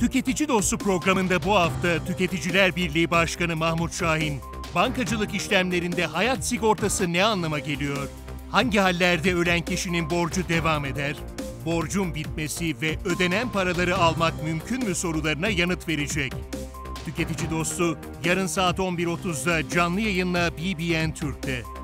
Tüketici Dostu programında bu hafta Tüketiciler Birliği Başkanı Mahmut Şahin, bankacılık işlemlerinde hayat sigortası ne anlama geliyor? Hangi hallerde ölen kişinin borcu devam eder? Borcun bitmesi ve ödenen paraları almak mümkün mü sorularına yanıt verecek. Tüketici Dostu yarın saat 11.30'da canlı yayınla BBN Türk'te.